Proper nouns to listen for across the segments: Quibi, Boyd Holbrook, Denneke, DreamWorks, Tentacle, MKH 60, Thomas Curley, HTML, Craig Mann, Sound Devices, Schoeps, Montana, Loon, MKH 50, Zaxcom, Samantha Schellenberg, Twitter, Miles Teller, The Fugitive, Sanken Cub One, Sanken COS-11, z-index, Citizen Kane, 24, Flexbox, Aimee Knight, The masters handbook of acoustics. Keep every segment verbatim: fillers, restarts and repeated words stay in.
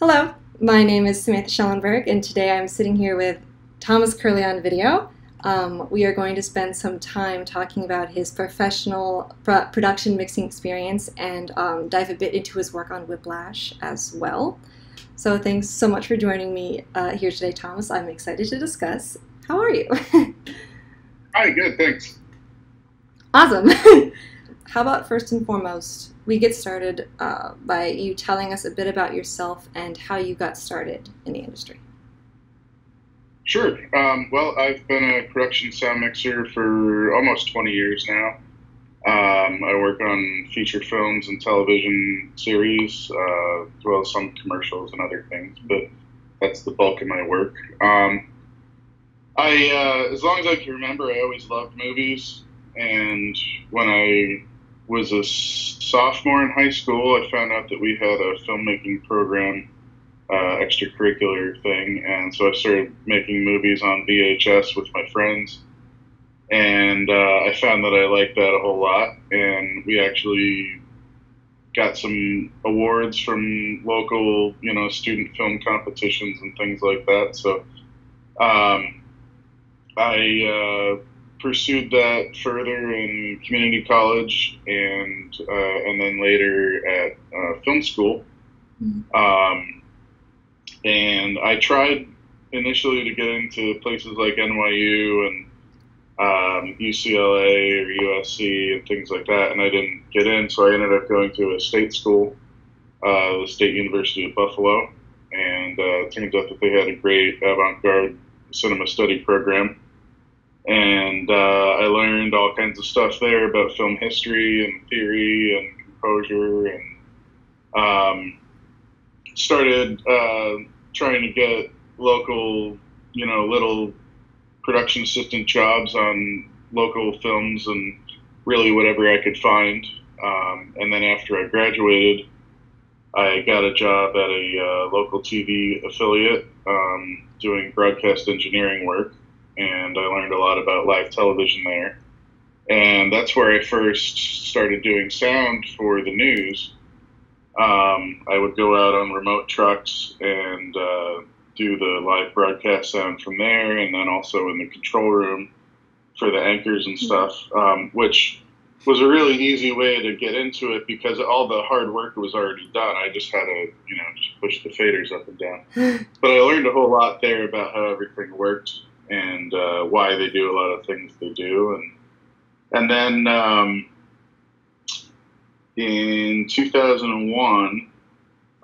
Hello, my name is Samantha Schellenberg, and today I'm sitting here with Thomas Curley on video. Um, we are going to spend some time talking about his professional pro production mixing experience and um, dive a bit into his work on Whiplash as well. So thanks so much for joining me uh, here today, Thomas. I'm excited to discuss. How are you? Hi, good, thanks. Awesome. How about first and foremost, we get started uh, by you telling us a bit about yourself and how you got started in the industry. Sure. Um, well, I've been a production sound mixer for almost twenty years now. Um, I work on feature films and television series, uh, as well as some commercials and other things, but that's the bulk of my work. Um, I, uh, as long as I can remember, I always loved movies, and when I was a sophomore in high school, I found out that we had a filmmaking program, uh, extracurricular thing, and so I started making movies on V H S with my friends, and uh, I found that I liked that a whole lot, and we actually got some awards from local, you know, student film competitions and things like that, so um, I... Uh, pursued that further in community college and uh, and then later at uh, film school. Mm-hmm. Um, and I tried initially to get into places like N Y U and um, U C L A or U S C and things like that, and I didn't get in, so I ended up going to a state school, uh, the State University of Buffalo, and uh, it turns out that they had a great avant-garde cinema study program. And uh, I learned all kinds of stuff there about film history and theory and composure, and um, started uh, trying to get local, you know, little production assistant jobs on local films and really whatever I could find. Um, and then after I graduated, I got a job at a uh, local T V affiliate um, doing broadcast engineering work. And I learned a lot about live television there. And that's where I first started doing sound for the news. Um, I would go out on remote trucks and uh, do the live broadcast sound from there, and then also in the control room for the anchors and stuff, um, which was a really easy way to get into it because all the hard work was already done. I just had to, you know, just push the faders up and down. But I learned a whole lot there about how everything worked, and uh, why they do a lot of things they do. And and then um, in two thousand one,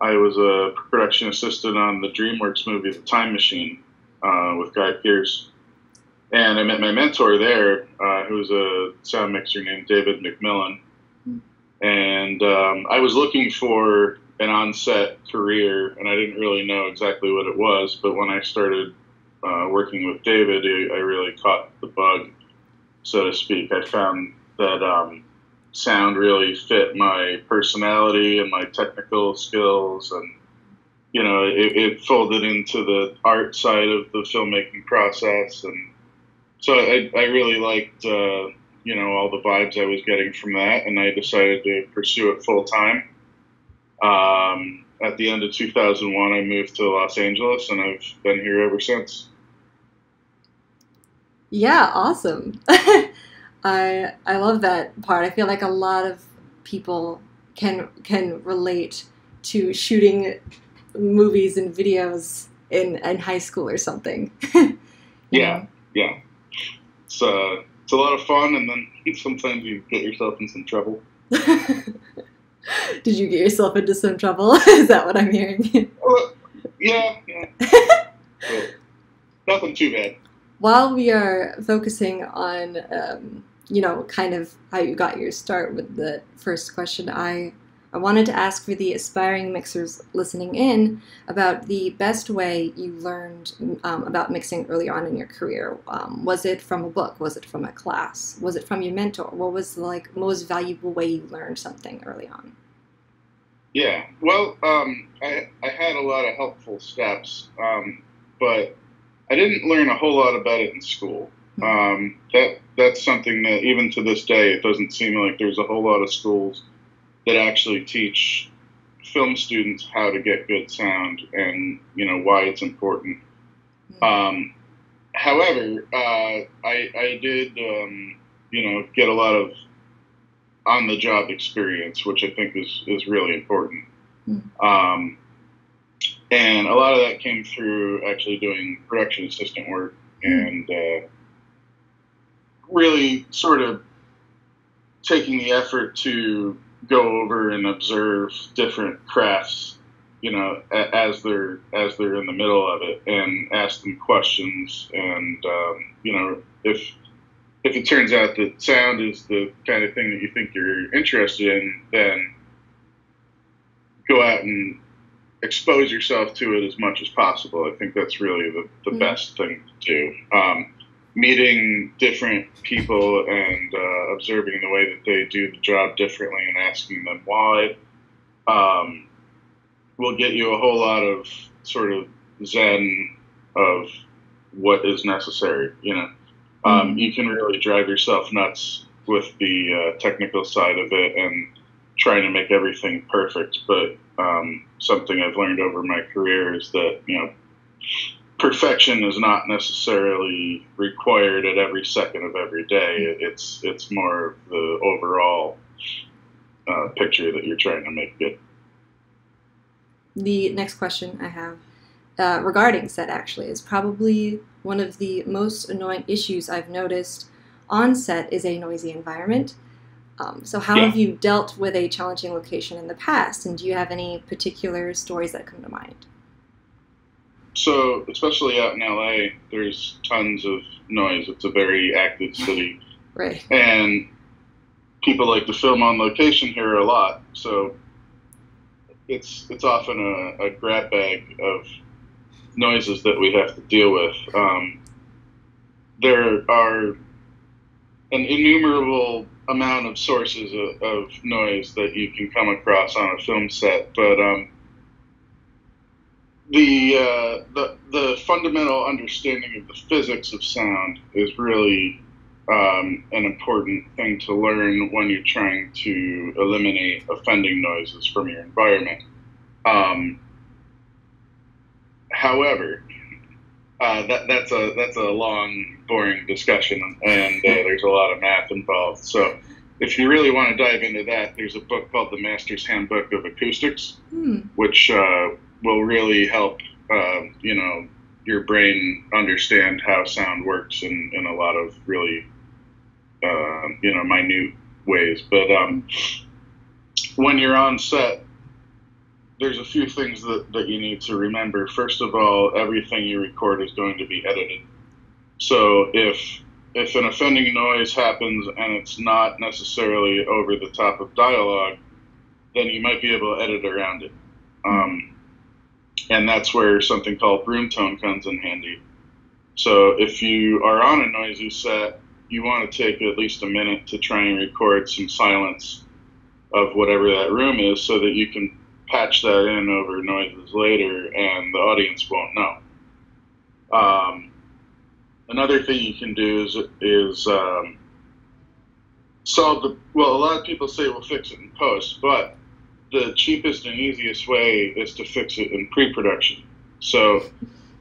I was a production assistant on the DreamWorks movie, The Time Machine, uh, with Guy Pearce. And I met my mentor there, uh, who was a sound mixer named David McMillan. And um, I was looking for an on-set career, and I didn't really know exactly what it was, but when I started Uh, working with David, I really caught the bug, so to speak. I found that um, sound really fit my personality and my technical skills, and you know, it, it folded into the art side of the filmmaking process, and so I, I really liked, uh, you know, all the vibes I was getting from that, and I decided to pursue it full time. Um, At the end of two thousand one, I moved to Los Angeles, and I've been here ever since. Yeah, awesome. I I love that part. I feel like a lot of people can can relate to shooting movies and videos in, in high school or something. Yeah, know? Yeah. It's, uh, it's a lot of fun, and then sometimes you get yourself in some trouble. Did you get yourself into some trouble? Is that what I'm hearing? Well, yeah, yeah. Well, nothing too bad. While we are focusing on, um, you know, kind of how you got your start with the first question, I, I wanted to ask for the aspiring mixers listening in about the best way you learned um, about mixing early on in your career. Um, was it from a book? Was it from a class? Was it from your mentor? What was the like, most valuable way you learned something early on? Yeah, well, um, I, I had a lot of helpful steps, um, but I didn't learn a whole lot about it in school. Um, that that's something that even to this day, it doesn't seem like there's a whole lot of schools that actually teach film students how to get good sound and, you know, why it's important. Mm-hmm. Um, however, uh, I, I did, um, you know, get a lot of on-the-job experience, which I think is, is really important. Mm-hmm. Um, and a lot of that came through actually doing production assistant work and uh, really sort of taking the effort to go over and observe different crafts, you know, as they're as they're in the middle of it, and ask them questions. And um, you know, if if it turns out that sound is the kind of thing that you think you're interested in, then go out and expose yourself to it as much as possible. I think that's really the, the mm-hmm. best thing to do. Um, meeting different people and uh, observing the way that they do the job differently and asking them why um, will get you a whole lot of sort of zen of what is necessary. You know, um, mm-hmm. you can really drive yourself nuts with the uh, technical side of it and trying to make everything perfect, but um, something I've learned over my career is that, you know, perfection is not necessarily required at every second of every day. It's it's more of the overall uh, picture that you're trying to make good. The next question I have uh, regarding set actually is probably one of the most annoying issues I've noticed on set is a noisy environment. Um, so how yeah. have you dealt with a challenging location in the past, and do you have any particular stories that come to mind? So, especially out in L A, there's tons of noise. It's a very active city. Right. And people like to film on location here a lot. So it's it's often a, a grab bag of noises that we have to deal with. Um, there are an innumerable amount of sources of, of noise that you can come across on a film set, but um, the, uh, the the fundamental understanding of the physics of sound is really um, an important thing to learn when you're trying to eliminate offending noises from your environment. Um, however, Uh, that, that's a that's a long, boring discussion, and uh, there's a lot of math involved. So if you really want to dive into that, there's a book called The Master Handbook of Acoustics, hmm. which uh, will really help, uh, you know, your brain understand how sound works in, in a lot of really, uh, you know, minute ways. But um, when you're on set, there's a few things that, that you need to remember. First of all, everything you record is going to be edited. So if if an offending noise happens and it's not necessarily over the top of dialogue, then you might be able to edit around it. Um, and that's where something called room tone comes in handy. So if you are on a noisy set, you want to take at least a minute to try and record some silence of whatever that room is so that you can patch that in over noises later and the audience won't know. Um, another thing you can do is, is um, solve the, well, a lot of people say we'll fix it in post, but the cheapest and easiest way is to fix it in pre-production. So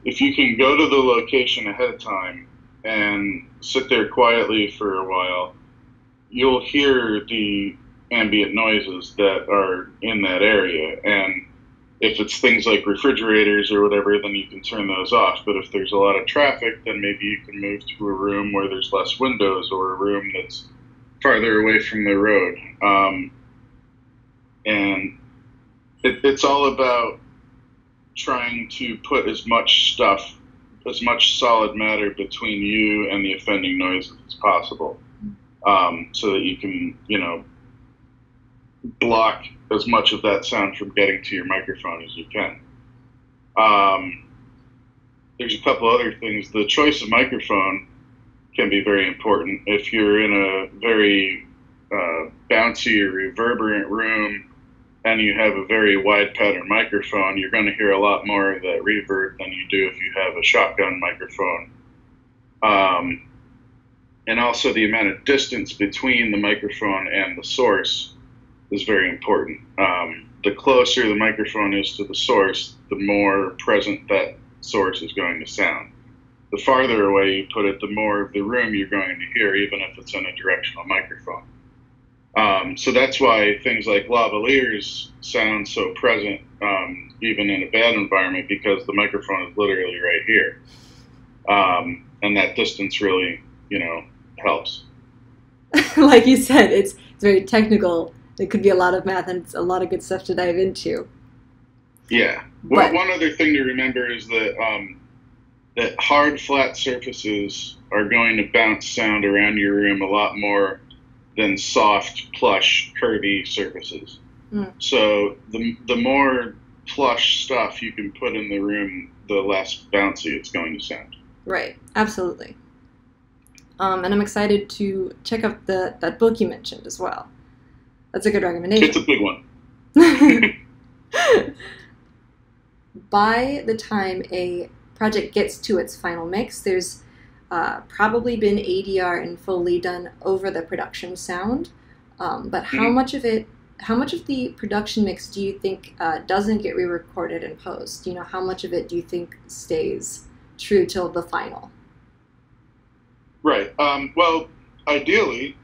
if you can go to the location ahead of time and sit there quietly for a while, you'll hear the ambient noises that are in that area, and if it's things like refrigerators or whatever, then you can turn those off. But if there's a lot of traffic, then maybe you can move to a room where there's less windows or a room that's farther away from the road. Um, and it, it's all about trying to put as much stuff, as much solid matter between you and the offending noises as possible, um, so that you can, you know, block as much of that sound from getting to your microphone as you can. Um, there's a couple other things. The choice of microphone can be very important. If you're in a very uh, bouncy or reverberant room and you have a very wide pattern microphone, you're going to hear a lot more of that reverb than you do if you have a shotgun microphone. Um, and also the amount of distance between the microphone and the source is very important. Um, the closer the microphone is to the source, the more present that source is going to sound. The farther away you put it, the more of the room you're going to hear, even if it's in a directional microphone. Um, so that's why things like lavaliers sound so present, um, even in a bad environment, because the microphone is literally right here. Um, and that distance really, you know, helps. Like you said, it's, it's very technical. It could be a lot of math and it's a lot of good stuff to dive into. Yeah. Well, one other thing to remember is that um, that hard, flat surfaces are going to bounce sound around your room a lot more than soft, plush, curvy surfaces. Mm. So the, the more plush stuff you can put in the room, the less bouncy it's going to sound. Right. Absolutely. Um, and I'm excited to check out the, that book you mentioned as well. That's a good recommendation. It's a big one. By the time a project gets to its final mix, there's uh, probably been A D R and Foley done over the production sound. Um, but how mm-hmm. much of it, how much of the production mix do you think uh, doesn't get re-recorded in post? You know, how much of it do you think stays true till the final? Right. Um, well, ideally,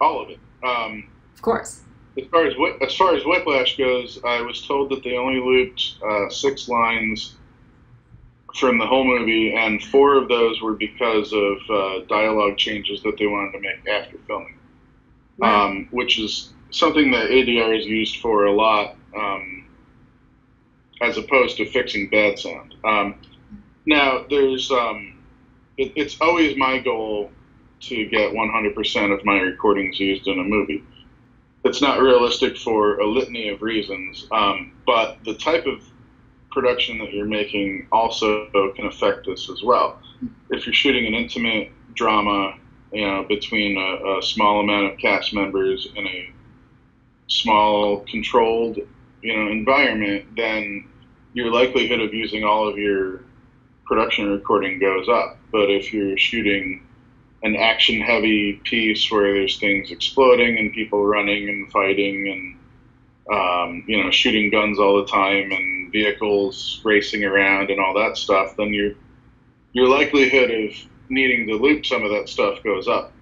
all of it. Um, of course. As far as, as far as Whiplash goes, I was told that they only looped uh, six lines from the whole movie, and four of those were because of uh, dialogue changes that they wanted to make after filming, wow. um, which is something that A D R is used for a lot, um, as opposed to fixing bad sound. Um, now, there's um, it, it's always my goal to get one hundred percent of my recordings used in a movie. It's not realistic for a litany of reasons, um, but the type of production that you're making also can affect this as well. If you're shooting an intimate drama, you know, between a, a small amount of cast members in a small, controlled, you know, environment, then your likelihood of using all of your production recording goes up. But if you're shooting an action-heavy piece where there's things exploding and people running and fighting and, um, you know, shooting guns all the time and vehicles racing around and all that stuff, then your your likelihood of needing to loop some of that stuff goes up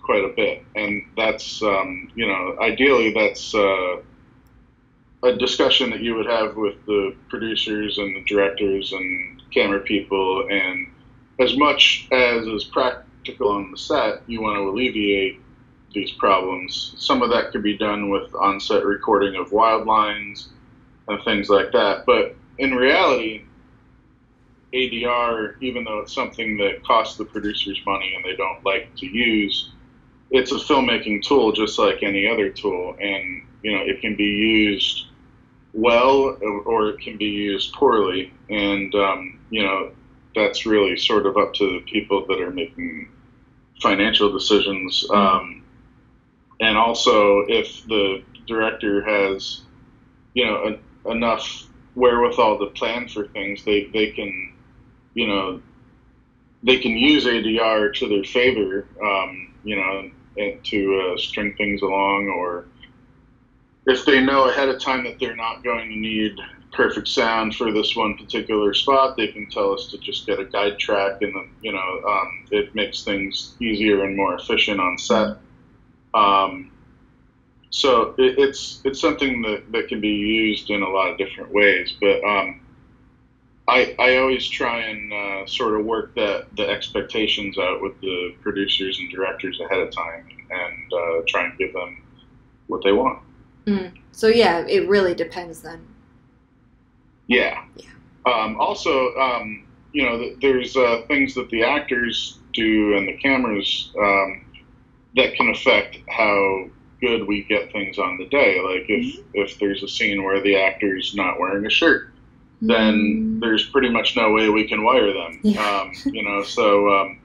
quite a bit. And that's, um, you know, ideally that's uh, a discussion that you would have with the producers and the directors and camera people, and as much as is practical on the set, you want to alleviate these problems. Some of that could be done with on-set recording of wild lines and things like that. But in reality, A D R, even though it's something that costs the producers money and they don't like to use, it's a filmmaking tool just like any other tool. And, you know, it can be used well or it can be used poorly. And, um, you know, that's really sort of up to the people that are making financial decisions. Um, and also if the director has, you know, a, enough wherewithal to plan for things, they, they can, you know, they can use A D R to their favor, um, you know, and to uh, string things along, or if they know ahead of time that they're not going to need perfect sound for this one particular spot, they can tell us to just get a guide track, and then, you know, um, it makes things easier and more efficient on set. Um, so it, it's it's something that, that can be used in a lot of different ways. But um, I I always try and uh, sort of work that the expectations out with the producers and directors ahead of time, and uh, try and give them what they want. Mm. So yeah, it really depends then. Yeah. yeah. Um, also, um, you know, th there's uh, things that the actors do and the cameras um, that can affect how good we get things on the day. Like if, mm-hmm. if there's a scene where the actor's not wearing a shirt, then mm-hmm. there's pretty much no way we can wire them. Yeah. Um, you know, so, um,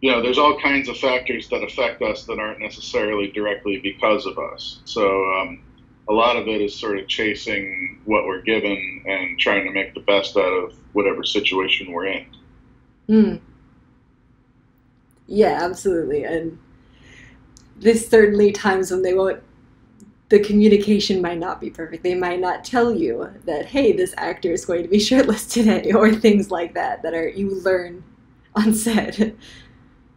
you know, there's all kinds of factors that affect us that aren't necessarily directly because of us. So, um, a lot of it is sort of chasing what we're given and trying to make the best out of whatever situation we're in. Mm. Yeah, absolutely. And there's certainly times when they won't the communication might not be perfect. They might not tell you that, hey, this actor is going to be shirtless today, or things like that that are you learn on set.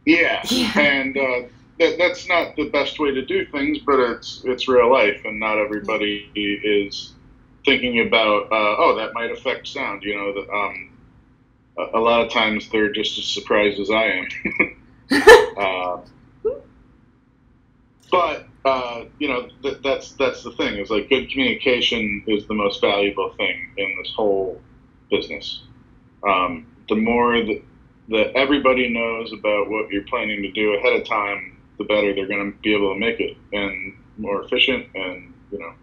Yeah, yeah. and uh, that, that's not the best way to do things, but it's it's real life, and not everybody is thinking about, uh, oh, that might affect sound. You know, the, um, a, a lot of times they're just as surprised as I am. uh, but uh, you know, th that's that's the thing. Is like good communication is the most valuable thing in this whole business. Um, the more that that everybody knows about what you're planning to do ahead of time, the better they're going to be able to make it, and more efficient. And you know,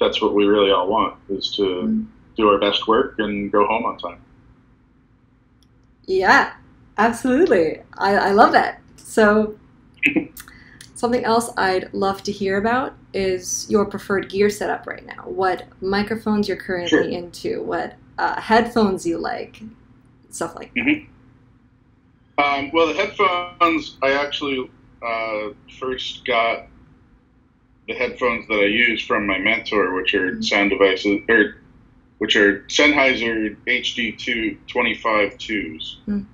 that's what we really all want, is to mm. do our best work and go home on time. Yeah, absolutely. I, I love that. So something else I'd love to hear about is your preferred gear setup right now. What microphones you're currently sure. into, what uh, headphones you like, stuff like that. Mm-hmm. Um, well, the headphones, I actually uh, first got the headphones that I use from my mentor, which are mm-hmm. Sound Devices, or which are Sennheiser H D two twenty-five twos. Mm.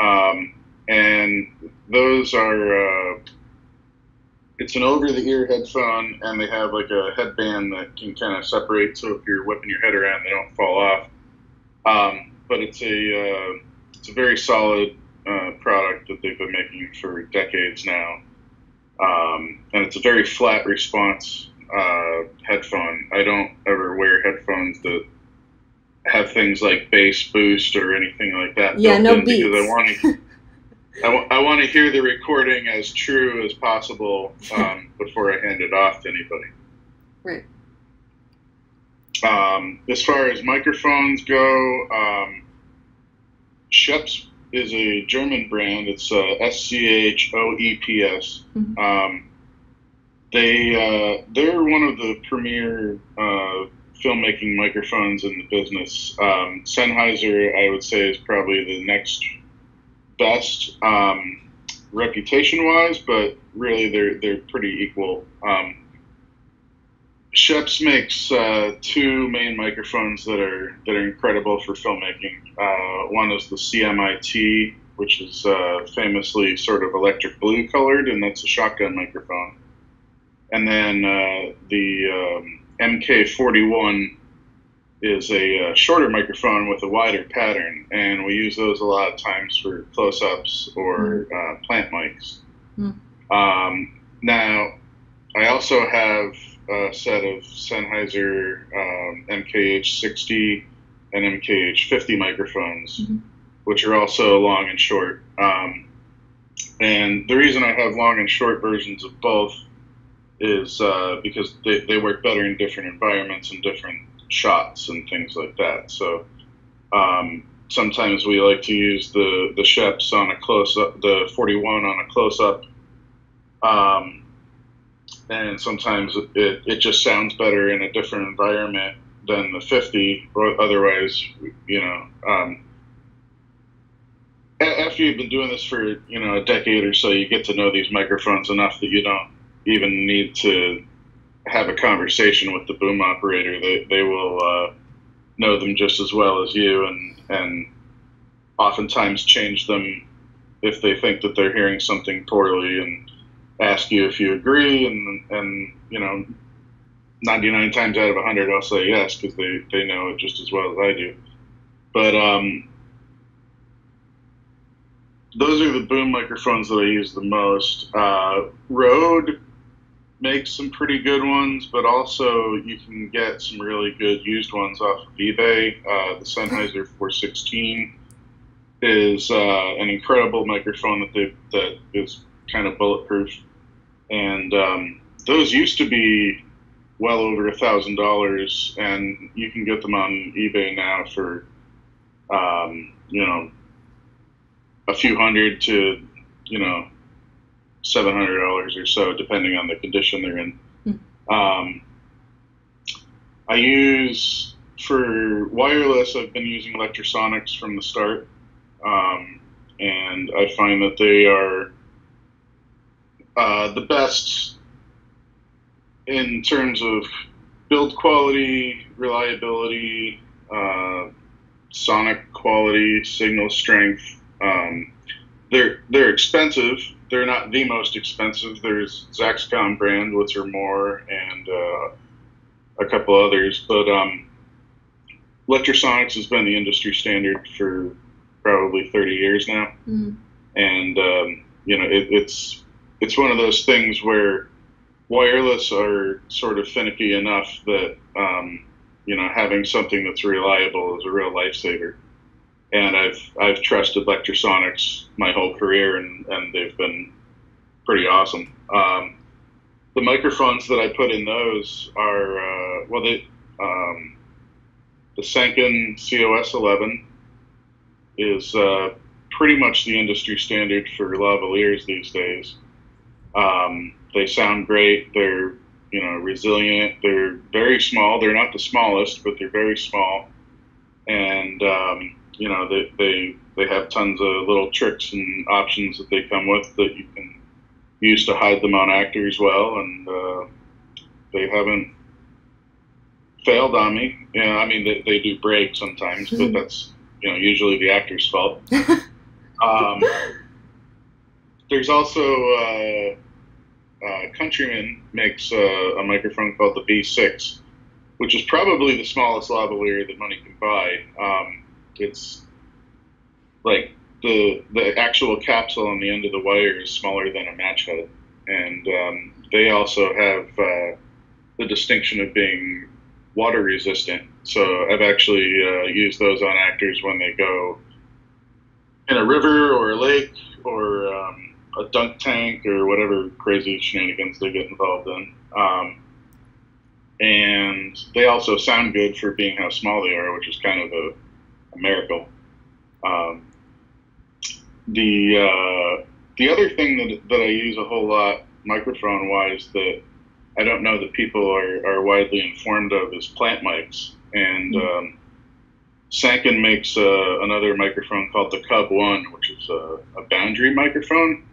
Um, and those are, uh, it's an over-the-ear headphone, and they have like a headband that can kind of separate, so if you're whipping your head around, they don't fall off. Um, but it's a, uh, it's a very solid uh, product that they've been making for decades now. Um, and it's a very flat response uh, headphone. I don't ever wear headphones that have things like bass boost or anything like that. Yeah, no beats. Because I want to, I, w I want to hear the recording as true as possible um, before I hand it off to anybody. Right. Um, as far as microphones go, um, Schoeps is a German brand. It's uh, S C H O E P S. Mm-hmm. um, they, uh, they're one of the premier uh, filmmaking microphones in the business. Um, Sennheiser, I would say, is probably the next best um, reputation-wise, but really they're, they're pretty equal. Um, Schoeps makes uh, two main microphones that are that are incredible for filmmaking. Uh, one is the C M I T, which is uh, famously sort of electric blue colored, and that's a shotgun microphone. And then uh, the um, M K forty-one is a uh, shorter microphone with a wider pattern, and we use those a lot of times for close-ups or mm. uh, plant mics. Mm. Um, now, I also have a set of Sennheiser um, M K H sixty and M K H fifty microphones, mm-hmm. which are also long and short. Um, and the reason I have long and short versions of both is uh, because they, they work better in different environments and different shots and things like that. So um, sometimes we like to use the, the Schoeps on a close-up, the forty-one on a close-up, um, and sometimes it, it just sounds better in a different environment than the fifty, or otherwise, you know, um, after you've been doing this for, you know, a decade or so, you get to know these microphones enough that you don't even need to have a conversation with the boom operator. They, they will uh, know them just as well as you, and, and oftentimes change them if they think that they're hearing something poorly, and ask you if you agree, and, and you know, ninety-nine times out of a hundred I'll say yes, because they, they know it just as well as I do. But um, those are the boom microphones that I use the most. Uh, Rode makes some pretty good ones, but also you can get some really good used ones off of eBay. Uh, the Sennheiser four sixteen is uh, an incredible microphone that, they, that is kind of bulletproof, and um, those used to be well over a thousand dollars, and you can get them on eBay now for um, you know, a few hundred to, you know, seven hundred dollars or so, depending on the condition they're in. Mm-hmm. um, I use for wireless, I've been using Lectrosonics from the start, um, and I find that they are uh, the best in terms of build quality, reliability, uh, sonic quality, signal strength. Um, they're they're expensive. They're not the most expensive. There's Zaxcom brand, Woods or More, and uh, a couple others. But um, Lectrosonics has been the industry standard for probably thirty years now. Mm-hmm. And, um, you know, it, it's it's one of those things where wireless are sort of finicky enough that, um, you know, having something that's reliable is a real lifesaver. And I've I've trusted Lectrosonics my whole career, and, and they've been pretty awesome. Um, the microphones that I put in those are, uh, well, they, um, the Sanken C O S eleven is uh, pretty much the industry standard for lavaliers these days. Um, they sound great. They're, you know, resilient. They're very small. They're not the smallest, but they're very small. And, um, you know, they, they, they have tons of little tricks and options that they come with that you can use to hide them on actors well. And uh, they haven't failed on me. You know, I mean, they, they do break sometimes, but that's, you know, usually the actor's fault. Um, there's also uh, uh, Countryman makes uh, a microphone called the B six, which is probably the smallest lavalier that money can buy. Um, it's like the the actual capsule on the end of the wire is smaller than a match head, and um, they also have uh, the distinction of being water resistant. So I've actually uh, used those on actors when they go in a river or a lake or um, a dunk tank or whatever crazy shenanigans they get involved in. Um, and they also sound good for being how small they are, which is kind of a, a miracle. Um, the uh, the other thing that, that I use a whole lot microphone-wise that I don't know that people are, are widely informed of is plant mics. And um, Sanken makes uh, another microphone called the Cub One, which is a, a boundary microphone,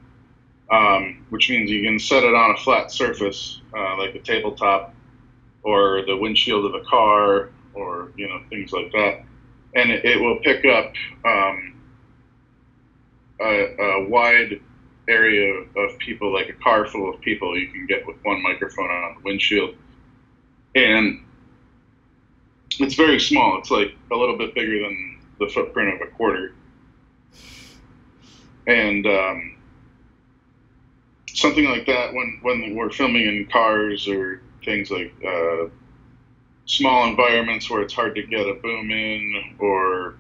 um, which means you can set it on a flat surface, uh, like a tabletop or the windshield of a car or, you know, things like that. And it, it will pick up um, a, a wide area of people, like a car full of people you can get with one microphone on the windshield. And it's very small. It's like a little bit bigger than the footprint of a quarter. And um, something like that, when, when we're filming in cars or things like uh, small environments where it's hard to get a boom in, or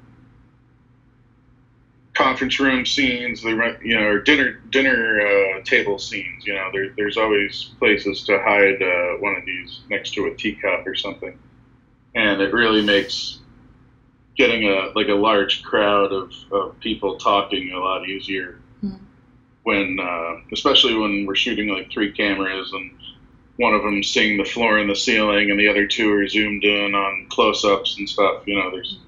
conference room scenes, they run, you know, or dinner dinner uh, table scenes. You know, there, there's always places to hide uh, one of these next to a teacup or something, and it really makes getting a like a large crowd of, of people talking a lot easier. Mm. When, uh, especially when we're shooting like three cameras and one of them's seeing the floor and the ceiling, and the other two are zoomed in on close-ups and stuff. You know, there's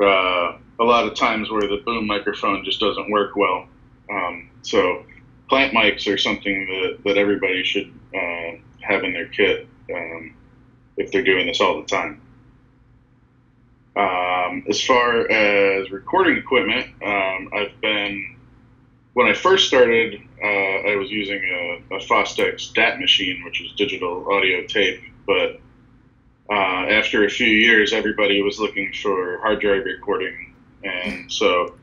Uh, a lot of times where the boom microphone just doesn't work well. Um, so plant mics are something that, that everybody should uh, have in their kit um, if they're doing this all the time. Um, as far as recording equipment, um, I've been, when I first started, uh, I was using a, a Fostex D A T machine, which is digital audio tape, but uh, after a few years, everybody was looking for hard drive recording. And so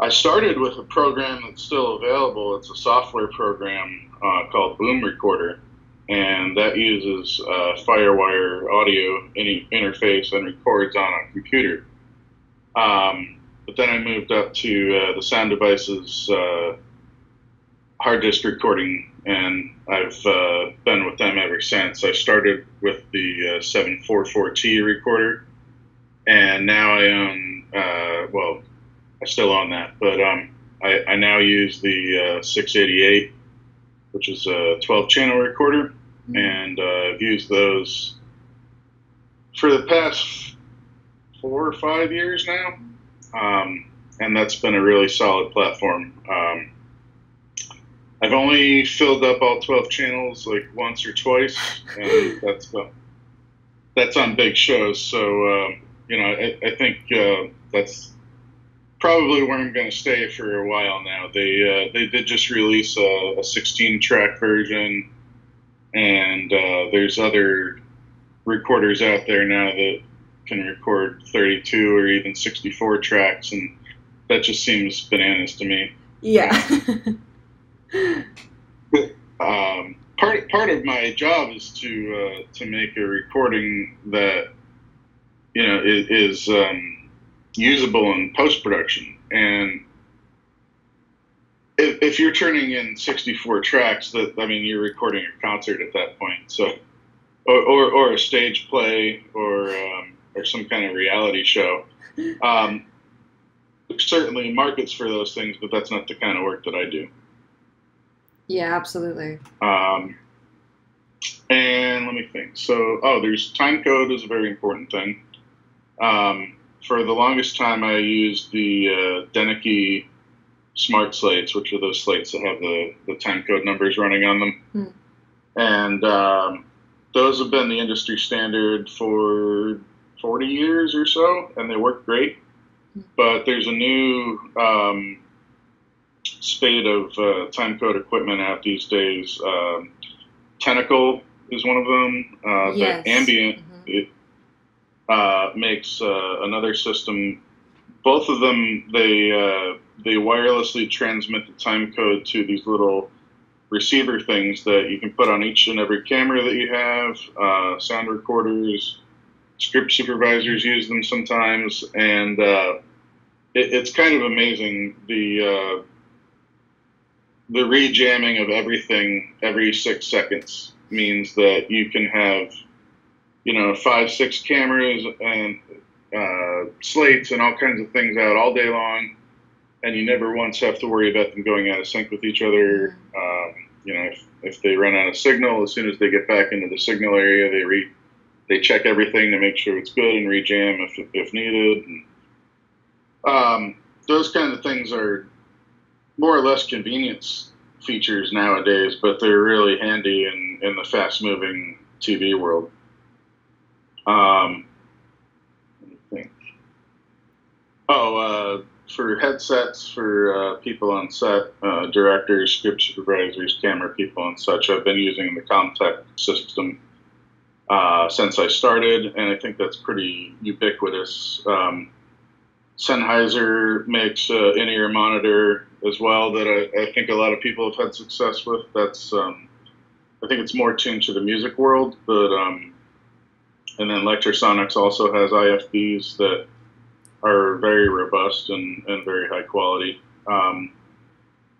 I started with a program that's still available. It's a software program uh, called Boom Recorder, and that uses uh, FireWire audio in interface and records on a computer. Um, but then I moved up to uh, the Sound Devices uh, hard disk recording, and I've uh, been with them ever since. I started with the uh, seven forty-four T recorder, and now I own Uh, well, I still own that, but um, I, I now use the uh, six eighty-eight, which is a twelve channel recorder, mm-hmm. and uh, I've used those for the past four or five years now, um, and that's been a really solid platform. Um, I've only filled up all twelve channels like once or twice, and that's uh, that's on big shows. So um, you know, I, I think uh, that's probably where I'm going to stay for a while now. They uh, they did just release a sixteen track version, and uh, there's other recorders out there now that can record thirty-two or even sixty-four tracks, and that just seems bananas to me. Yeah. um, part part of my job is to uh, to make a recording that you know is, is um, usable in post production, and if, if you're turning in sixty-four tracks, that I mean you're recording a concert at that point, so or or, or a stage play or um, or some kind of reality show. Um, certainly markets for those things, but that's not the kind of work that I do. Yeah, absolutely. Um, and let me think. So, oh, there's time code is a very important thing. Um, for the longest time, I used the uh, Denneke smart slates, which are those slates that have the, the time code numbers running on them. Mm. And um, those have been the industry standard for forty years or so, and they work great. Mm. But there's a new... Um, spate of uh, time code equipment out these days. Um, Tentacle is one of them. Uh, yes. But Ambient mm-hmm. it, uh, makes uh, another system. Both of them, they uh, they wirelessly transmit the time code to these little receiver things that you can put on each and every camera that you have. Uh, sound recorders, script supervisors use them sometimes, and uh, it, it's kind of amazing the. Uh, The rejamming of everything every six seconds means that you can have, you know, five, six cameras and uh, slates and all kinds of things out all day long, and you never once have to worry about them going out of sync with each other. Um, you know, if, if they run out of signal, as soon as they get back into the signal area, they re they check everything to make sure it's good and rejam if if needed. And, um, those kind of things are more or less convenience features nowadays, but they're really handy in, in the fast-moving T V world. Um, let me think. Oh, uh, for headsets, for uh, people on set, uh, directors, script supervisors, camera people and such, I've been using the Comtech system uh, since I started, and I think that's pretty ubiquitous. Um, Sennheiser makes an uh, in-ear monitor as well that I, I think a lot of people have had success with. That's um, I think it's more tuned to the music world, but um, and then Lectrosonics also has I F Bs that are very robust and, and very high quality. Um,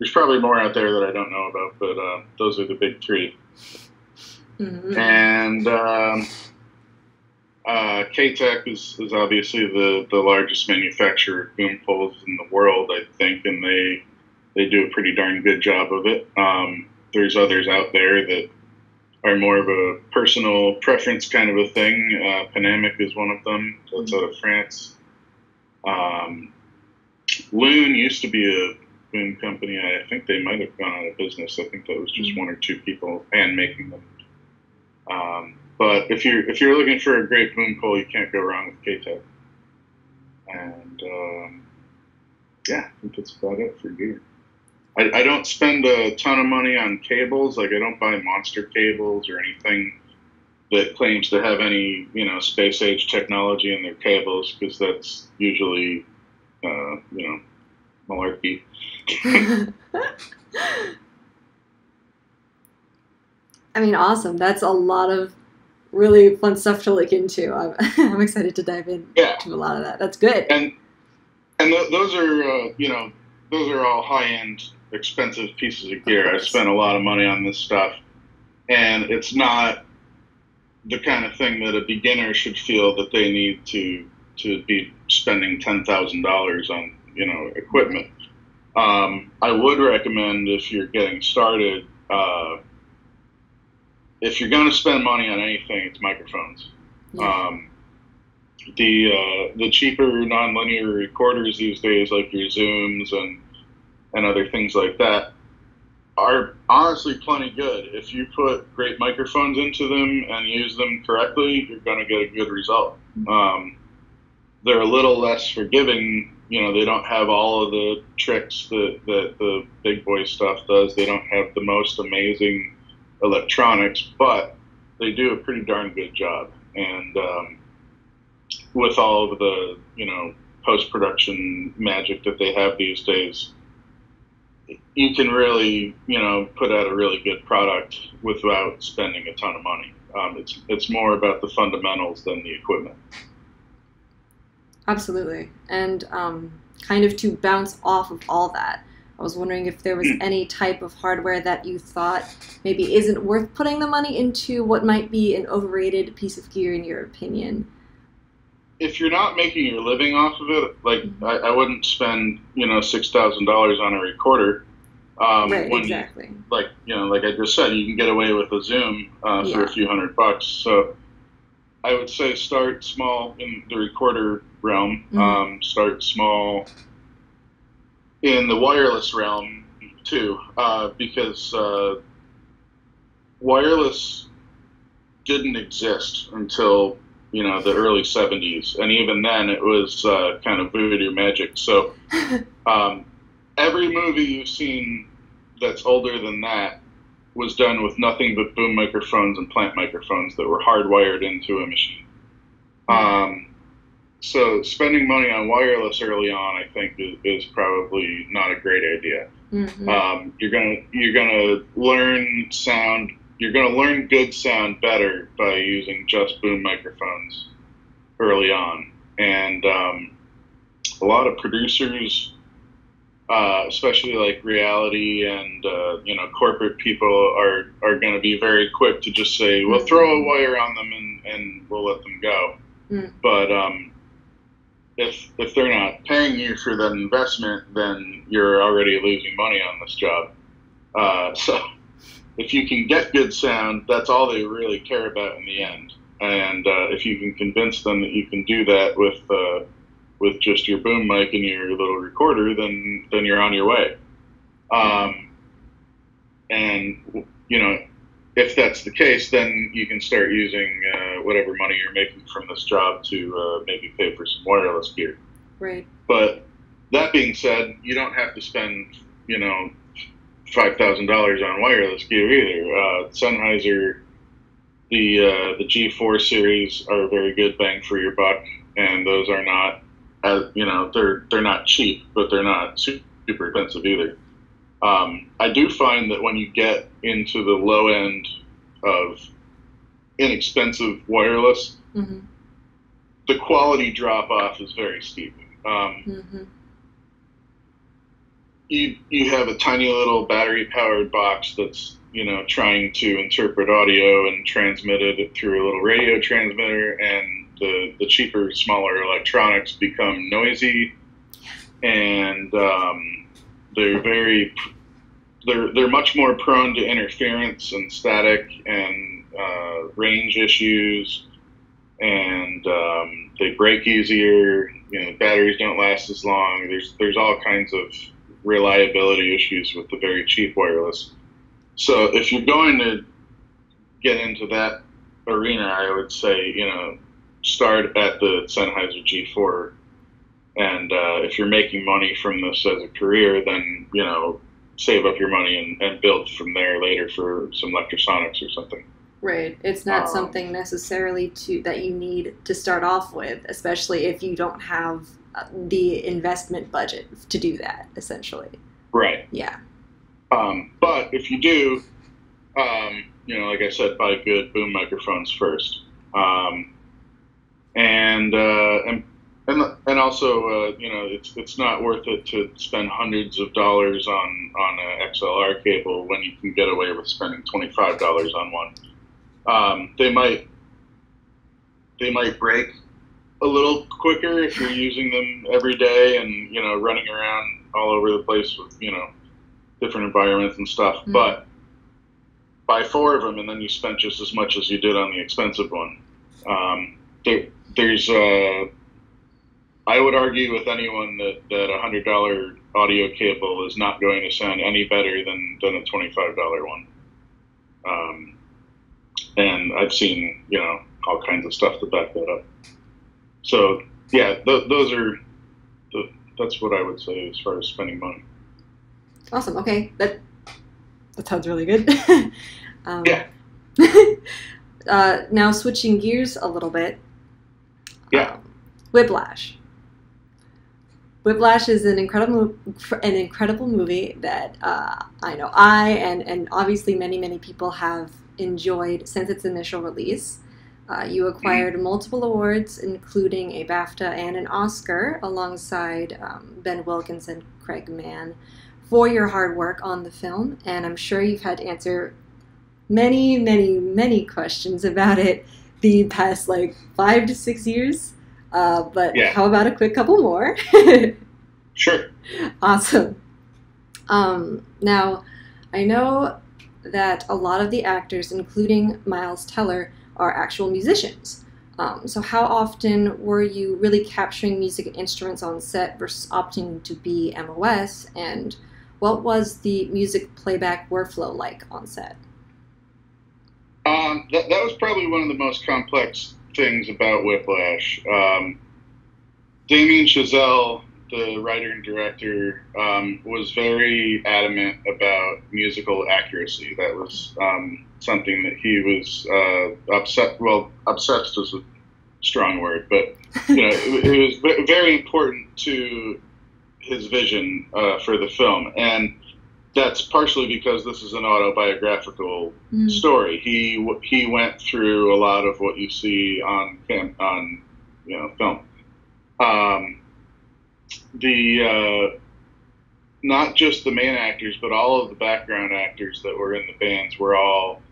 there's probably more out there that I don't know about, but uh, those are the big three. Mm-hmm. And um, Uh, K-Tech is, is obviously the, the largest manufacturer of boom poles in the world, I think, and they they do a pretty darn good job of it. Um, there's others out there that are more of a personal preference kind of a thing. Uh, Panamic is one of them. That's mm-hmm. out of France. Um, Loon used to be a boom company. I think they might have gone out of business. I think that was just mm-hmm. one or two people hand making them. Um, But if you're if you're looking for a great boom pole, you can't go wrong with K-Tech. And um, yeah, I think that's about it for gear. I, I don't spend a ton of money on cables. Like I don't buy monster cables or anything that claims to have any you know space age technology in their cables, because that's usually uh, you know malarkey. I mean, awesome. That's a lot of really fun stuff to look into. I'm, I'm excited to dive into yeah. a lot of that. That's good. And and th those are uh, you know those are all high end, expensive pieces of gear. Of I spent a lot of money on this stuff, and it's not the kind of thing that a beginner should feel that they need to to be spending ten thousand dollars on you know equipment. Um, I would recommend if you're getting started. Uh, If you're going to spend money on anything, it's microphones. Yeah. Um, the uh, the cheaper nonlinear recorders these days, like your Zooms and and other things like that, are honestly plenty good. If you put great microphones into them and use them correctly, you're going to get a good result. Um, they're a little less forgiving. You know, they don't have all of the tricks that, that the big boy stuff does. They don't have the most amazing electronics, but they do a pretty darn good job. And um, with all of the, you know, post-production magic that they have these days, you can really, you know, put out a really good product without spending a ton of money. Um, it's it's more about the fundamentals than the equipment. Absolutely. And um, kind of to bounce off of all that, I was wondering if there was any type of hardware that you thought maybe isn't worth putting the money into, what might be an overrated piece of gear in your opinion. If you're not making your living off of it, like I, I wouldn't spend, you know, six thousand dollars on a recorder. Um, right, when, exactly. Like you know, like I just said, you can get away with a Zoom uh, yeah. for a few hundred bucks. So I would say start small in the recorder realm. Mm-hmm. Um, start small in the wireless realm too, uh, because uh, wireless didn't exist until, you know, the early seventies, and even then it was uh, kind of voodoo magic. So um, every movie you've seen that's older than that was done with nothing but boom microphones and plant microphones that were hardwired into a machine. Um, so spending money on wireless early on, I think, is, is probably not a great idea. Mm-hmm. um, you're gonna you're gonna learn sound. You're going to learn good sound better by using just boom microphones early on. And um, a lot of producers, uh, especially like reality and uh, you know, corporate people, are, are going to be very quick to just say, well, throw a wire on them and, and we'll let them go. Mm. But um, if, if they're not paying you for that investment, then you're already losing money on this job. Uh, so... If you can get good sound, that's all they really care about in the end. And uh, if you can convince them that you can do that with uh, with just your boom mic and your little recorder, then then you're on your way. Um, and you know, if that's the case, then you can start using uh, whatever money you're making from this job to uh, maybe pay for some wireless gear. Right. But that being said, you don't have to spend, you know, five thousand dollars on wireless gear either. Uh, Sennheiser, the uh, the G four series are very good bang for your buck, and those are not, as you know, they're they're not cheap, but they're not super expensive either. Um, I do find that when you get into the low end of inexpensive wireless, mm-hmm. the quality drop off is very steep. Um, mm-hmm. You, you have a tiny little battery-powered box that's, you know, trying to interpret audio and transmit it through a little radio transmitter, and the, the cheaper, smaller electronics become noisy, and um, they're very they're they're much more prone to interference and static and uh, range issues, and um, they break easier. You know, batteries don't last as long. There's there's all kinds of reliability issues with the very cheap wireless. So if you're going to get into that arena, I would say, you know, start at the Sennheiser G four. And uh, if you're making money from this as a career, then, you know, save up your money and, and build from there later for some Lectrosonics or something. Right. It's not um, something necessarily to that you need to start off with, especially if you don't have the investment budget to do that, essentially. Right. Yeah. Um, but if you do, um, you know, like I said, buy good boom microphones first, um, and, uh, and and and also, uh, you know, it's it's not worth it to spend hundreds of dollars on on an X L R cable when you can get away with spending twenty-five dollars on one. Um, they might they might break a little quicker if you're using them every day and, you know, running around all over the place with, you know, different environments and stuff. Mm-hmm. But buy four of them and then you spent just as much as you did on the expensive one. Um, there, there's uh, I would argue with anyone that that a hundred dollar audio cable is not going to sound any better than than a twenty five dollar one. Um, and I've seen, you know, all kinds of stuff to back that up. So yeah, th those are the, that's what I would say as far as spending money. Awesome. Okay, that that sounds really good. um, yeah. uh, now switching gears a little bit. Yeah. Um, Whiplash. Whiplash is an incredible, an incredible movie that uh, I know I and and obviously many many people have enjoyed since its initial release. Uh, you acquired multiple awards, including a BAFTA and an Oscar, alongside um, Ben Wilkinson, Craig Mann, for your hard work on the film. And I'm sure you've had to answer many many many questions about it the past like five to six years. Uh, but yeah. How about a quick couple more? Sure. Awesome. Um, now, I know that a lot of the actors, including Miles Teller, are actual musicians. Um, so how often were you really capturing music and instruments on set versus opting to be M O S? And what was the music playback workflow like on set? Um, that, that was probably one of the most complex things about Whiplash. Um, Damien Chazelle, the writer and director, um, was very adamant about musical accuracy. That was um, something that he was uh, upset. Well, obsessed is a strong word, but you know, it, it was very important to his vision uh, for the film, and that's partially because this is an autobiographical mm. story. He he went through a lot of what you see on on you know film. Um, the uh, not just the main actors, but all of the background actors that were in the bands were all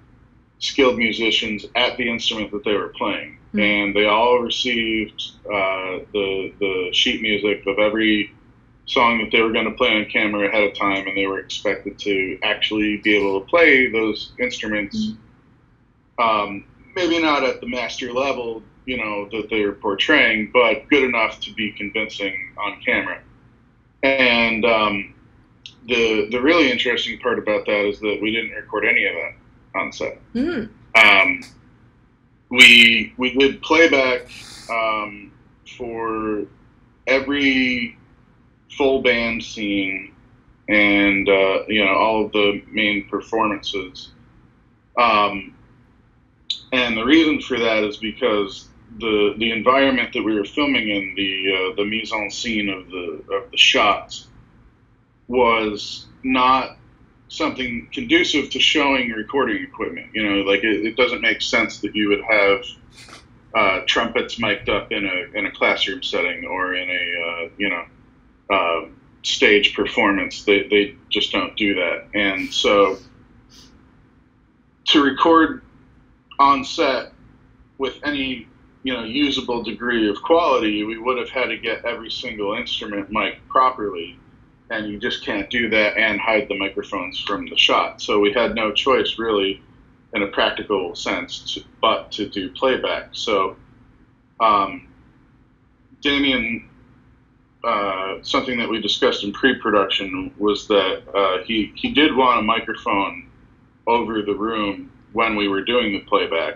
skilled musicians at the instrument that they were playing, mm. and they all received uh, the the sheet music of every song that they were going to play on camera ahead of time, and they were expected to actually be able to play those instruments. Mm. Um, maybe not at the master level, you know, that they were portraying, but good enough to be convincing on camera. And um, the the really interesting part about that is that we didn't record any of that on set. Mm. Um, we we did playback um, for every full band scene and uh, you know, all of the main performances, um, and the reason for that is because the the environment that we were filming in, the uh, the mise en scene of the of the shots, was not something conducive to showing recording equipment. You know, like it, it doesn't make sense that you would have uh, trumpets mic'd up in a in a classroom setting or in a uh, you know. Uh, stage performance. They, they just don't do that. And so to record on set with any, you know, usable degree of quality, we would have had to get every single instrument mic'd properly, and you just can't do that and hide the microphones from the shot. So we had no choice really in a practical sense to, but to do playback. So um, Damien, Uh, something that we discussed in pre-production was that uh, he, he did want a microphone over the room when we were doing the playback,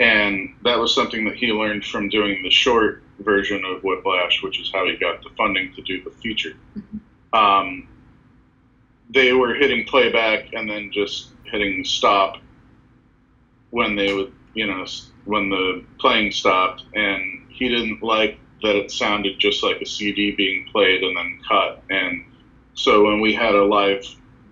and that was something that he learned from doing the short version of Whiplash, which is how he got the funding to do the feature. Mm-hmm. Um, they were hitting playback and then just hitting stop when they would, you know, when the playing stopped, and he didn't like that it sounded just like a C D being played and then cut. And so when we had a live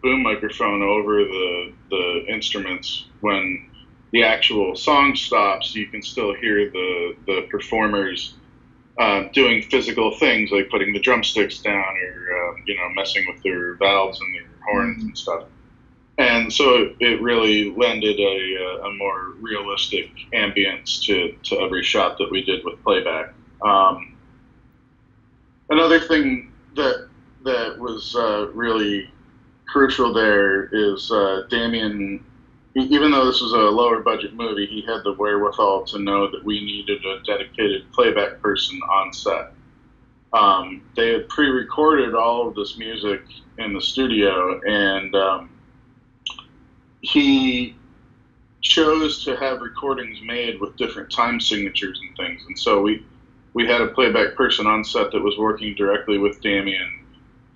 boom microphone over the, the instruments, when the actual song stops, you can still hear the, the performers uh, doing physical things like putting the drumsticks down or, uh, you know, messing with their valves and their horns mm-hmm. and stuff. And so it really lended a, a more realistic ambience to, to every shot that we did with playback. Um, another thing that that was uh, really crucial there is uh, Damien, even though this was a lower budget movie, he had the wherewithal to know that we needed a dedicated playback person on set. um, they had pre-recorded all of this music in the studio, and um, he chose to have recordings made with different time signatures and things. And so we, we had a playback person on set that was working directly with Damien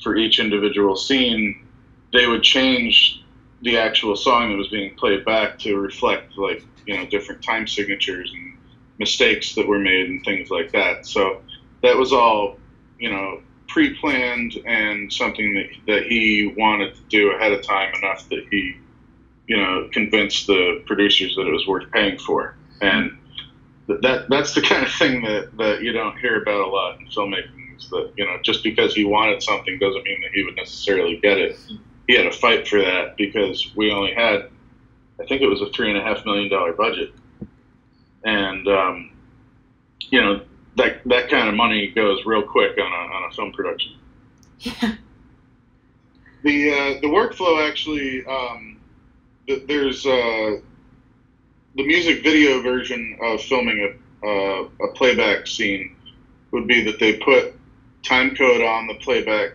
for each individual scene. They would change the actual song that was being played back to reflect, like, you know, different time signatures and mistakes that were made and things like that. So that was all, you know, pre-planned and something that, that he wanted to do ahead of time enough that he, you know, convinced the producers that it was worth paying for. And that that's the kind of thing that, that you don't hear about a lot in filmmaking, is that, you know, just because he wanted something doesn't mean that he would necessarily get it. He had a fight for that, because we only had, I think it was a three and a half million dollar budget. And, um, you know, that, that kind of money goes real quick on a, on a film production. Yeah. The, uh, the workflow actually, um, th there's, uh, the music video version of filming a, uh, a playback scene would be that they put time code on the playback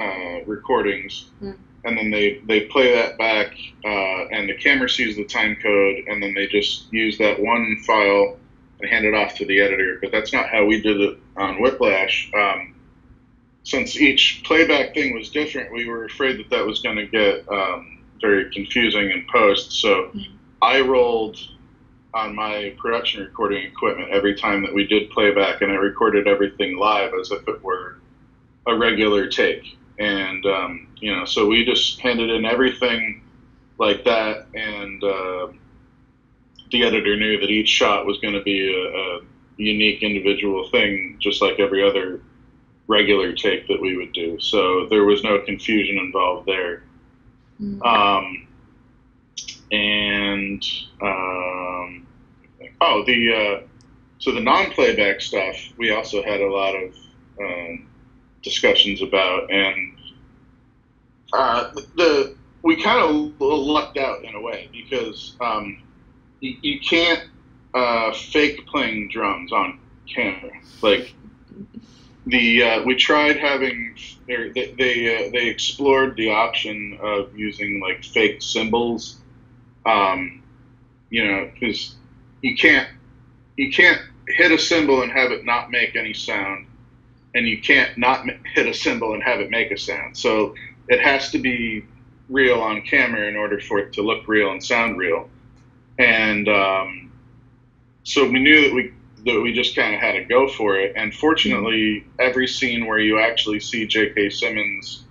uh, recordings, mm. and then they, they play that back, uh, and the camera sees the time code, and then they just use that one file and hand it off to the editor. But that's not how we did it on Whiplash. Um, since each playback thing was different, we were afraid that that was going to get um, very confusing in post, so mm. I rolled on my production recording equipment every time that we did playback, and I recorded everything live as if it were a regular take. And, um, you know, so we just handed in everything like that, and uh, the editor knew that each shot was going to be a, a unique individual thing, just like every other regular take that we would do. So there was no confusion involved there. Mm-hmm. Um, and um oh the uh so the non-playback stuff we also had a lot of um discussions about, and uh the we kind of lucked out in a way, because um you, you can't uh fake playing drums on camera. Like the uh we tried having they they, uh, they explored the option of using like fake cymbals. Um, you know, because you can't you can't hit a cymbal and have it not make any sound, and you can't not hit a cymbal and have it make a sound. So it has to be real on camera in order for it to look real and sound real. And um, so we knew that we that we just kind of had to go for it. And fortunately, every scene where you actually see J K Simmons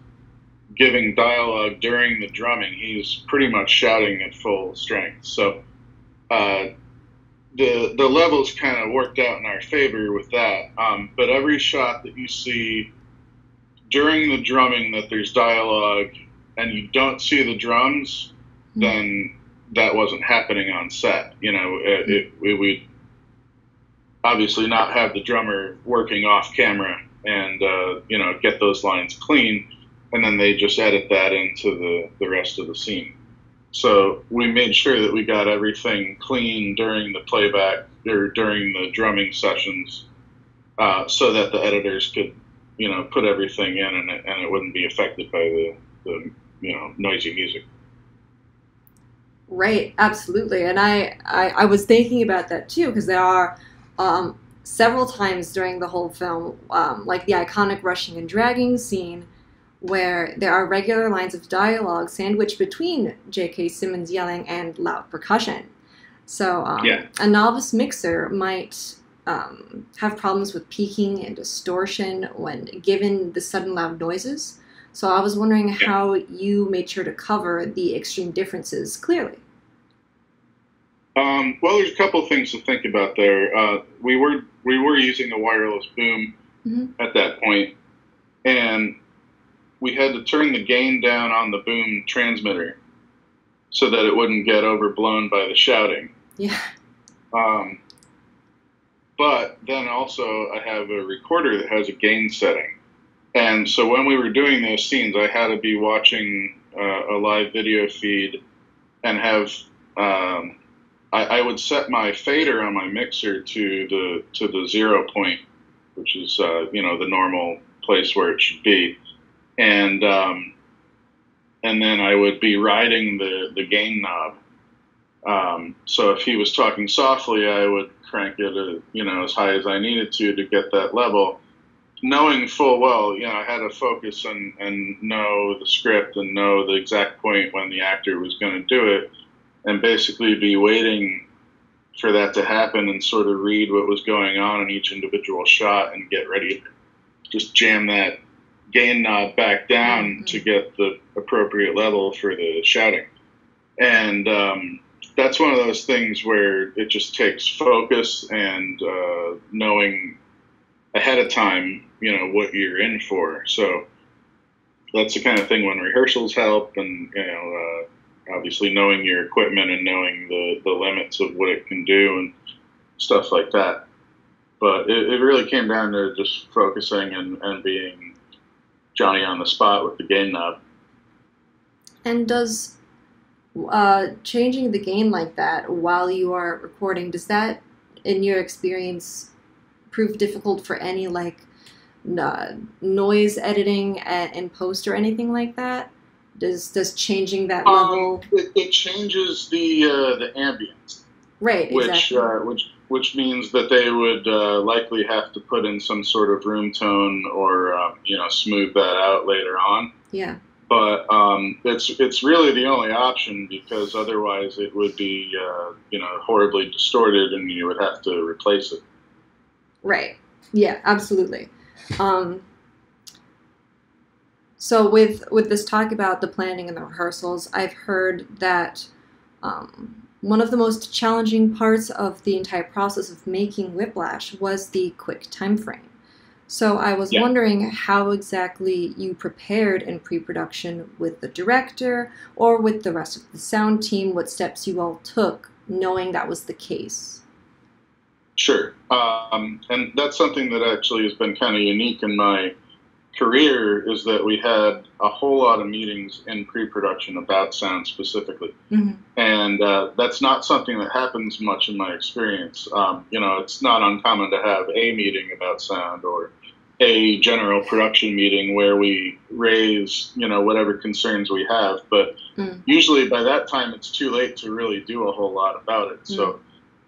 giving dialogue during the drumming, he's pretty much shouting at full strength. So uh, the the levels kind of worked out in our favor with that. Um, but every shot that you see during the drumming that there's dialogue and you don't see the drums, mm-hmm. then that wasn't happening on set. You know, it, it, we would obviously not have the drummer working off camera and uh, you know, get those lines clean. And then they just edit that into the, the rest of the scene. So we made sure that we got everything clean during the playback or during the drumming sessions, uh, so that the editors could, you know, put everything in and it, and it wouldn't be affected by the, the, you know, noisy music. Right, absolutely. And I, I, I was thinking about that too, because there are um, several times during the whole film, um, like the iconic rushing and dragging scene, where there are regular lines of dialogue sandwiched between J K Simmons yelling and loud percussion. So um, yeah. a novice mixer might um, have problems with peaking and distortion when given the sudden loud noises. So I was wondering yeah. how you made sure to cover the extreme differences clearly. Um, well, there's a couple things to think about there. Uh, we were we were using a wireless boom mm-hmm. at that point, and we had to turn the gain down on the boom transmitter so that it wouldn't get overblown by the shouting. Yeah. Um, but then also I have a recorder that has a gain setting. And so when we were doing those scenes, I had to be watching uh, a live video feed and have, um, I, I would set my fader on my mixer to the, to the zero point which is, uh, you know, the normal place where it should be. And um, and then I would be riding the, the gain knob. Um, so if he was talking softly, I would crank it, uh, you know, as high as I needed to to get that level, knowing full well, you know, I had to focus and, and know the script and know the exact point when the actor was going to do it, and basically be waiting for that to happen and sort of read what was going on in each individual shot and get ready to just jam that gain knob back down mm-hmm. to get the appropriate level for the shouting. And um, that's one of those things where it just takes focus and uh, knowing ahead of time, you know, what you're in for. So that's the kind of thing when rehearsals help, and, you know, uh, obviously knowing your equipment and knowing the, the limits of what it can do and stuff like that. But it, it really came down to just focusing and, and being Johnny on the spot with the gain knob. And does uh, changing the gain like that while you are recording, does that, in your experience, prove difficult for any like uh, noise editing at, in post or anything like that? Does does changing that um, level? It, it changes the uh, the ambient, right? Which exactly. uh, which which means that they would uh, likely have to put in some sort of room tone or um, you know, smooth that out later on. Yeah. But um, it's it's really the only option, because otherwise it would be uh, you know, horribly distorted, and you would have to replace it. Right. Yeah, absolutely. Um, so with with this talk about the planning and the rehearsals, I've heard that um, one of the most challenging parts of the entire process of making Whiplash was the quick time frame. So I was yeah. wondering how exactly you prepared in pre-production with the director or with the rest of the sound team, what steps you all took knowing that was the case. Sure. Um, and that's something that actually has been kind of unique in my career, is that we had a whole lot of meetings in pre-production about sound specifically. Mm-hmm. And uh, that's not something that happens much in my experience. Um, you know, it's not uncommon to have a meeting about sound or a general production meeting where we raise, you know, whatever concerns we have. But mm. usually by that time, it's too late to really do a whole lot about it. Mm. So.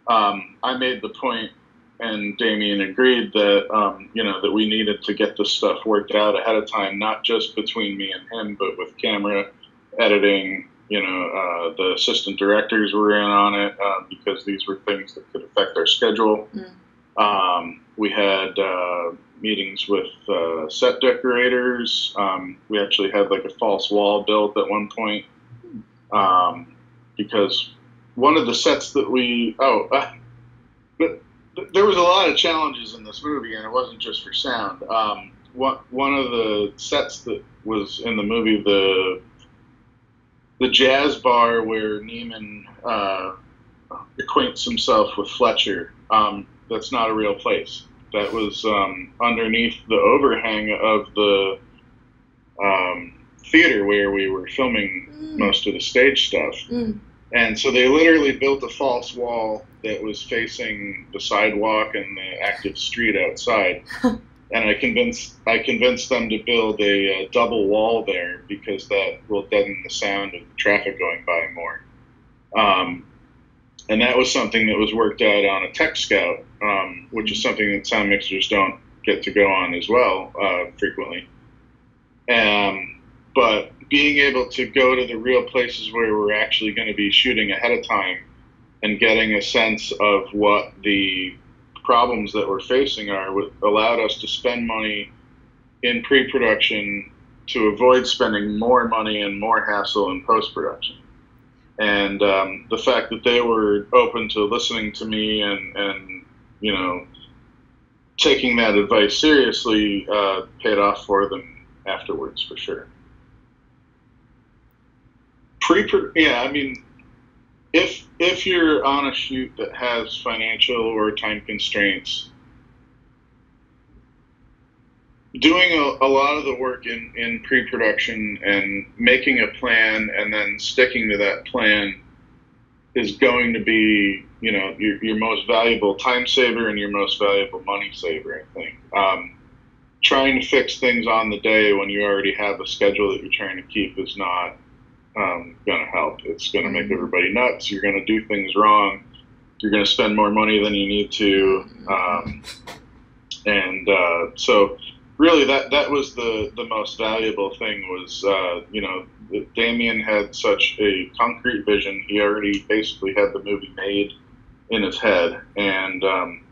Um, I made the point, and Damien agreed, that um, you know, that we needed to get this stuff worked out ahead of time, not just between me and him, but with camera, editing. You know, uh, the assistant directors were in on it uh, because these were things that could affect our schedule. Mm. Um, we had uh, meetings with uh, set decorators. Um, we actually had like a false wall built at one point um, because. One of the sets that we, oh, uh, but there was a lot of challenges in this movie, and it wasn't just for sound. Um, one, one of the sets that was in the movie, the the jazz bar where Neiman uh, acquaints himself with Fletcher, um, that's not a real place. That was um, underneath the overhang of the um, theater where we were filming mm. most of the stage stuff. Mm. And so they literally built a false wall that was facing the sidewalk and the active street outside. And I convinced I convinced them to build a, a double wall there, because that will deaden the sound of the traffic going by more. Um, and that was something that was worked out on a tech scout, um, which is something that sound mixers don't get to go on as well uh, frequently. Um, but... being able to go to the real places where we're actually going to be shooting ahead of time and getting a sense of what the problems that we're facing are allowed us to spend money in pre-production to avoid spending more money and more hassle in post-production. And um, the fact that they were open to listening to me and, and you know, taking that advice seriously uh, paid off for them afterwards, for sure. Yeah, I mean, if if you're on a shoot that has financial or time constraints, doing a, a lot of the work in, in pre-production and making a plan and then sticking to that plan is going to be you know, your, your most valuable time saver and your most valuable money saver, I think. Um, trying to fix things on the day when you already have a schedule that you're trying to keep is not um, going to help. It's going to make everybody nuts. You're going to do things wrong. You're going to spend more money than you need to. Um, and uh, so really that, that was the, the most valuable thing was, uh, you know, Damien had such a concrete vision. He already basically had the movie made in his head. And um,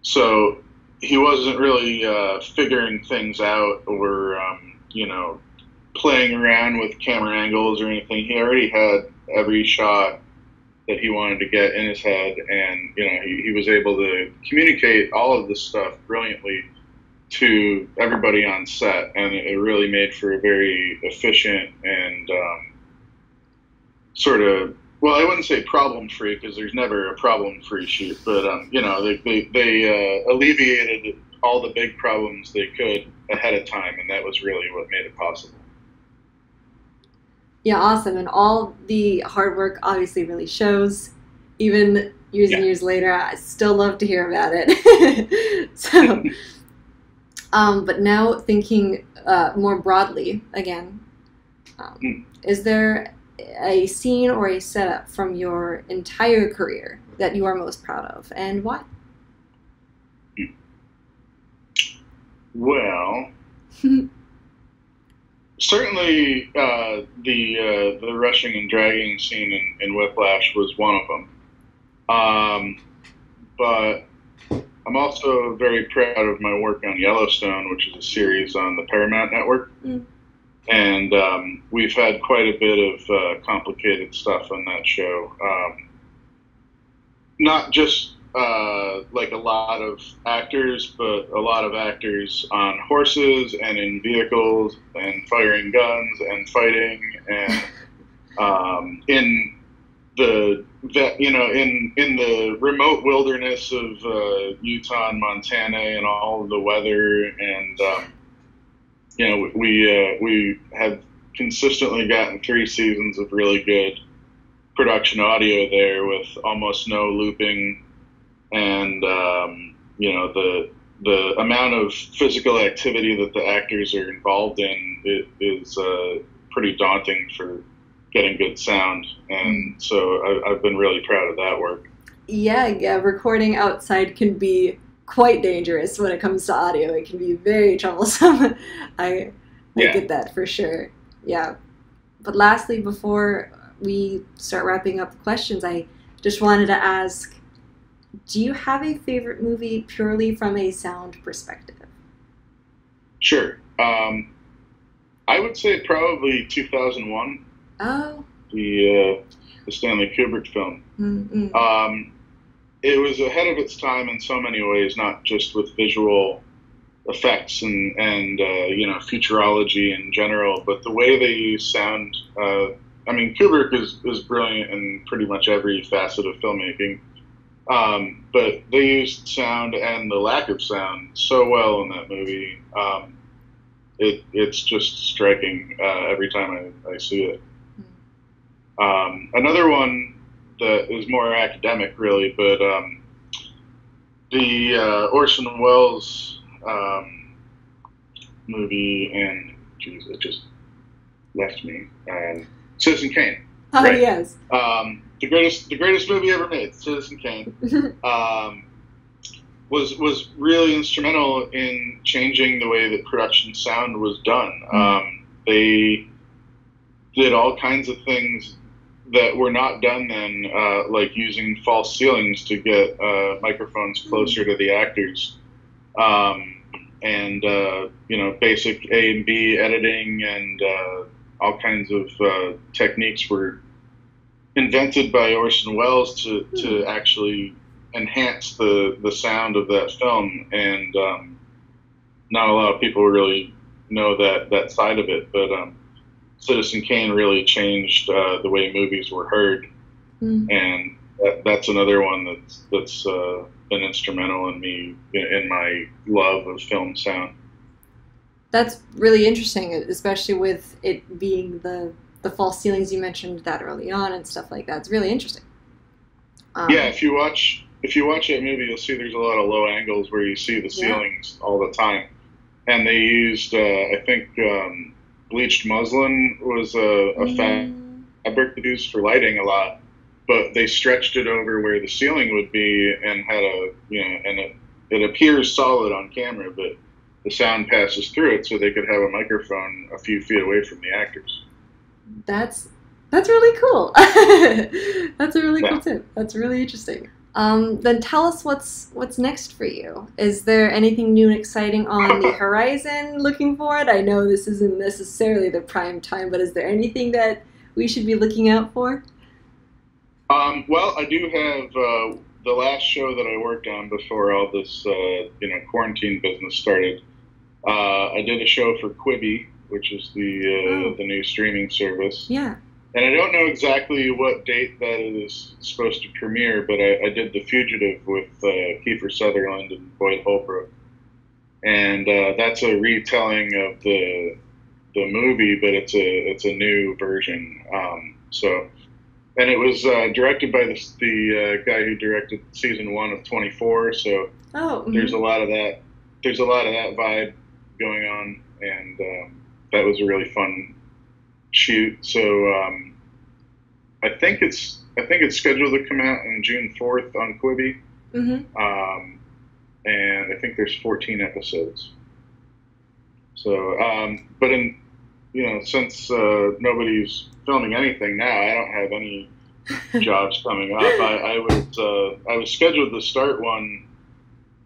so he wasn't really uh, figuring things out or, um, you know, playing around with camera angles or anything. He already had every shot that he wanted to get in his head. And, you know, he, he was able to communicate all of this stuff brilliantly to everybody on set, and it really made for a very efficient and um, sort of, well, I wouldn't say problem-free, because there's never a problem-free shoot, but, um, you know, they, they, they uh, alleviated all the big problems they could ahead of time, and that was really what made it possible. Yeah, awesome, and all the hard work obviously really shows, even years yeah. and years later, I still love to hear about it. So... Um, but now thinking uh, more broadly again, um, mm. is there a scene or a setup from your entire career that you are most proud of, and why? Well, certainly uh, the uh, the rushing and dragging scene in, in Whiplash was one of them, um, but. I'm also very proud of my work on Yellowstone, which is a series on the Paramount Network. Mm. And um, we've had quite a bit of uh, complicated stuff on that show. Um, not just uh, like a lot of actors, but a lot of actors on horses and in vehicles and firing guns and fighting and um, in the that you know in in the remote wilderness of uh, Utah and Montana and all the weather, and um, you know we uh, we have consistently gotten three seasons of really good production audio there with almost no looping, and um, you know the the amount of physical activity that the actors are involved in it is uh, pretty daunting for getting good sound, and so I, I've been really proud of that work. Yeah, yeah, recording outside can be quite dangerous when it comes to audio. It can be very troublesome. I, yeah. I get that for sure. Yeah. But lastly, before we start wrapping up the questions, I just wanted to ask, do you have a favorite movie purely from a sound perspective? Sure. Um, I would say probably two thousand one. Oh. The, uh, the Stanley Kubrick film. Mm-hmm. Um, it was ahead of its time in so many ways, not just with visual effects and, and uh, you know, futurology in general, but the way they use sound. Uh, I mean, Kubrick is, is brilliant in pretty much every facet of filmmaking, um, but they used sound and the lack of sound so well in that movie. Um, it, it's just striking uh, every time I, I see it. Um, another one that is more academic, really, but um, the uh, Orson Welles um, movie, and geez, it just left me. Um, Citizen Kane. Oh right? Yes. Um, the greatest, the greatest movie ever made, Citizen Kane, um, was was really instrumental in changing the way that production sound was done. Mm. Um, they did all kinds of things that were not done then, uh, like using false ceilings to get uh, microphones closer to the actors, um, and uh, you know, basic A and B editing and uh, all kinds of uh, techniques were invented by Orson Welles to to actually enhance the the sound of that film, and um, not a lot of people really know that that side of it, but. Um, Citizen Kane really changed uh, the way movies were heard, mm. and that, that's another one that's, that's uh, been instrumental in me, in my love of film sound. That's really interesting, especially with it being the, the false ceilings you mentioned that early on and stuff like that. It's really interesting. Um, yeah, if you watch if you watch that movie, you'll see there's a lot of low angles where you see the ceilings yeah. all the time. And they used, uh, I think, um, bleached muslin was a, a yeah. fabric used for lighting a lot, but they stretched it over where the ceiling would be and had a, you know, and it, it appears solid on camera, but the sound passes through it, so they could have a microphone a few feet away from the actors. That's that's really cool. That's a really yeah. cool tip. That's really interesting. Um, then tell us what's what's next for you. Is there anything new and exciting on the horizon looking forward? I know this isn't necessarily the prime time, but is there anything that we should be looking out for? Um, well, I do have uh, the last show that I worked on before all this uh, you know quarantine business started. Uh, I did a show for Quibi, which is the uh, oh. the new streaming service. Yeah. And I don't know exactly what date that is supposed to premiere, but I, I did The Fugitive with uh, Kiefer Sutherland and Boyd Holbrook, and uh, that's a retelling of the the movie, but it's a it's a new version. Um, so, and it was uh, directed by the the uh, guy who directed season one of twenty-four. So oh, mm-hmm. there's a lot of that. There's a lot of that vibe going on, and um, that was a really fun shoot. So um, I think it's I think it's scheduled to come out on June fourth on Quibi, mm-hmm. um, and I think there's fourteen episodes. So, um, but in you know since uh, nobody's filming anything now, I don't have any jobs coming up. I, I was uh, I was scheduled to start one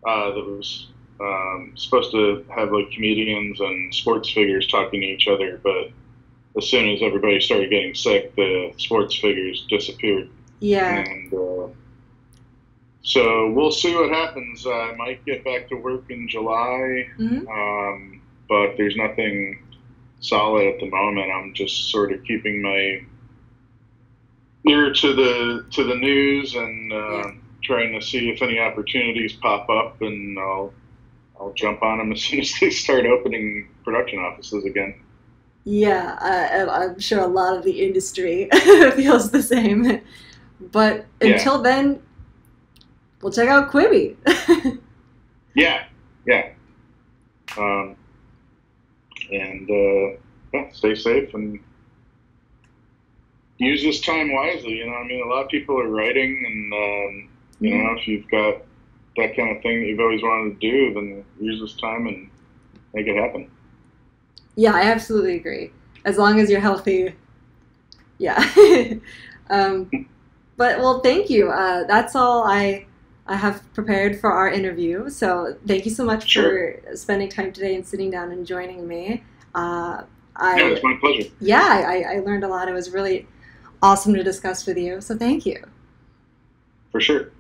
uh, that was um, supposed to have like comedians and sports figures talking to each other, but as soon as everybody started getting sick, the sports figures disappeared. Yeah. And uh, so we'll see what happens. I might get back to work in July, mm-hmm. um, but there's nothing solid at the moment. I'm just sort of keeping my ear to the to the news and uh, yeah. trying to see if any opportunities pop up, and I'll I'll jump on them as soon as they start opening production offices again. Yeah, uh, I'm sure a lot of the industry feels the same. But until yeah. then, we'll check out Quibi. yeah, yeah. Um, and uh, yeah, stay safe and use this time wisely. You know, I mean, a lot of people are writing, and um, you mm-hmm. know, if you've got that kind of thing that you've always wanted to do, then use this time and make it happen. Yeah, I absolutely agree. As long as you're healthy, yeah. um, but, well, thank you. Uh, that's all I, I have prepared for our interview. So thank you so much sure. for spending time today and sitting down and joining me. Uh, I, yeah, it's my pleasure. Yeah, I, I learned a lot. It was really awesome to discuss with you. So thank you. For sure.